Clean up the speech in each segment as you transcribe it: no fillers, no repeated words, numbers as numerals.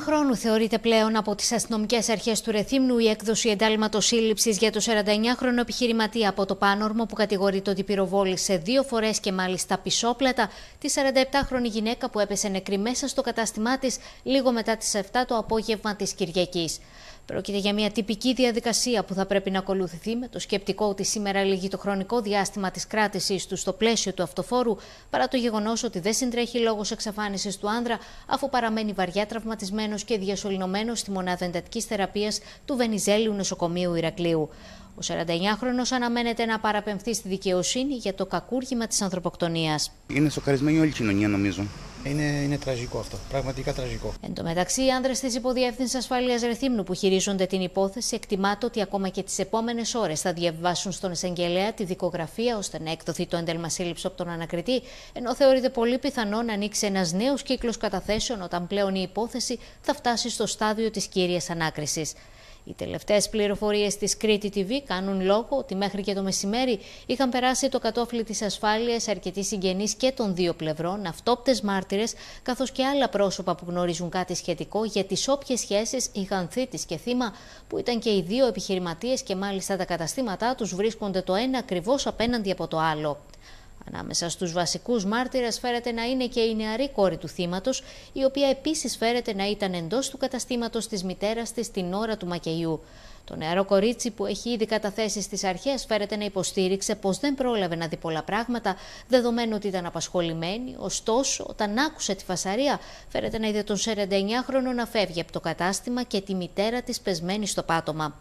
χρόνου θεωρείται πλέον από τις αστυνομικές αρχές του Ρεθύμνου η έκδοση εντάλματος σύλληψης για το 49χρονο επιχειρηματία από το Πάνορμο που κατηγορείται ότι πυροβόλησε 2 φορές και μάλιστα πισόπλατα τη 47χρονη γυναίκα που έπεσε νεκρή μέσα στο κατάστημά της λίγο μετά τις 7 το απόγευμα της Κυριακής. Πρόκειται για μια τυπική διαδικασία που θα πρέπει να ακολουθηθεί με το σκεπτικό ότι σήμερα λύγει το χρονικό διάστημα της κράτησής του στο πλαίσιο του αυτοφόρου, παρά το γεγονός ότι δεν συντρέχει λόγος εξαφάνισης του άνδρα, αφού παραμένει βαριά τραυματισμένος και διασωληνωμένος στη μονάδα εντατικής θεραπείας του Βενιζέλειου νοσοκομείου Ηρακλείου. Ο 49χρονος αναμένεται να παραπεμφθεί στη δικαιοσύνη για το κακούργημα της ανθρωποκτονίας. Είναι σοκαρισμένη όλη η κοινωνία, νομίζω. Είναι τραγικό αυτό, πραγματικά τραγικό. Εν τω μεταξύ, οι άνδρες της Υποδιεύθυνσης Ασφάλειας Ρεθύμνου που χειρίζονται την υπόθεση εκτιμάται ότι ακόμα και τις επόμενες ώρες θα διαβάσουν στον εισαγγελέα τη δικογραφία ώστε να εκδοθεί το ένταλμα σύλληψης από τον ανακριτή, ενώ θεωρείται πολύ πιθανό να ανοίξει ένας νέος κύκλος καταθέσεων όταν πλέον η υπόθεση θα φτάσει στο στάδιο της κύριας ανάκρισης. Οι τελευταίες πληροφορίες της Κρήτη TV κάνουν λόγο ότι μέχρι και το μεσημέρι είχαν περάσει το κατόφλι της ασφάλειας αρκετοί συγγενείς και των δύο πλευρών, αυτόπτες μάρτυρες, καθώς και άλλα πρόσωπα που γνωρίζουν κάτι σχετικό για τις όποιες σχέσεις είχαν θήτης και θύμα, που ήταν και οι δύο επιχειρηματίες και μάλιστα τα καταστήματά τους βρίσκονται το ένα ακριβώς απέναντι από το άλλο. Ανάμεσα στους βασικούς μάρτυρες φέρεται να είναι και η νεαρή κόρη του θύματος, η οποία επίσης φέρεται να ήταν εντός του καταστήματος της μητέρας της την ώρα του μακαιιού. Το νεαρό κορίτσι που έχει ήδη καταθέσει στις αρχές φέρεται να υποστήριξε πως δεν πρόλαβε να δει πολλά πράγματα, δεδομένου ότι ήταν απασχολημένη. Ωστόσο, όταν άκουσε τη φασαρία, φέρεται να είδε τον 49χρονο να φεύγει από το κατάστημα και τη μητέρα της πεσμένη στο πάτωμα.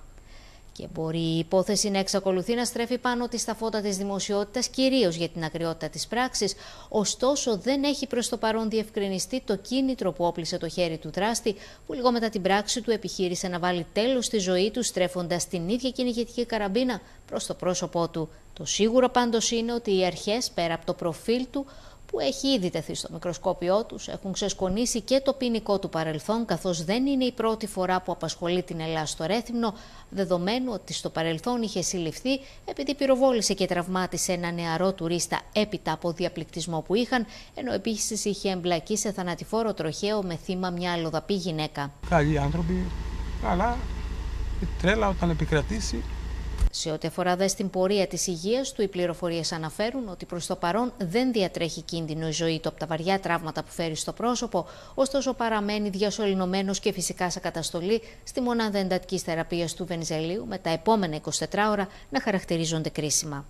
Και μπορεί η υπόθεση να εξακολουθεί να στρέφει πάνω της στα φώτα της δημοσιότητας, κυρίως για την ακριότητα της πράξης, ωστόσο δεν έχει προς το παρόν διευκρινιστεί το κίνητρο που όπλησε το χέρι του δράστη, που λίγο μετά την πράξη του επιχείρησε να βάλει τέλος στη ζωή του στρέφοντας την ίδια κυνηγητική καραμπίνα προς το πρόσωπό του. Το σίγουρο πάντως είναι ότι οι αρχές, πέρα από το προφίλ του, που έχει ήδη τεθεί στο μικροσκόπιό τους, έχουν ξεσκονίσει και το ποινικό του παρελθόν, καθώς δεν είναι η πρώτη φορά που απασχολεί την Ελλάδα στο Ρέθυμνο, δεδομένου ότι στο παρελθόν είχε συλληφθεί επειδή πυροβόλησε και τραυμάτισε ένα νεαρό τουρίστα έπειτα από διαπληκτισμό που είχαν, ενώ επίσης είχε εμπλακεί σε θανατηφόρο τροχαίο με θύμα μια αλλοδαπή γυναίκα. Καλοί άνθρωποι, αλλά η τρέλα όταν επικρατήσει. Σε ό,τι αφορά δε στην πορεία της υγείας του, οι πληροφορίες αναφέρουν ότι προς το παρόν δεν διατρέχει κίνδυνο η ζωή του από τα βαριά τραύματα που φέρει στο πρόσωπο, ωστόσο παραμένει διασωληνωμένος και φυσικά σε καταστολή στη μονάδα εντατικής θεραπείας του Βενιζελίου, με τα επόμενα 24 ώρα να χαρακτηρίζονται κρίσιμα.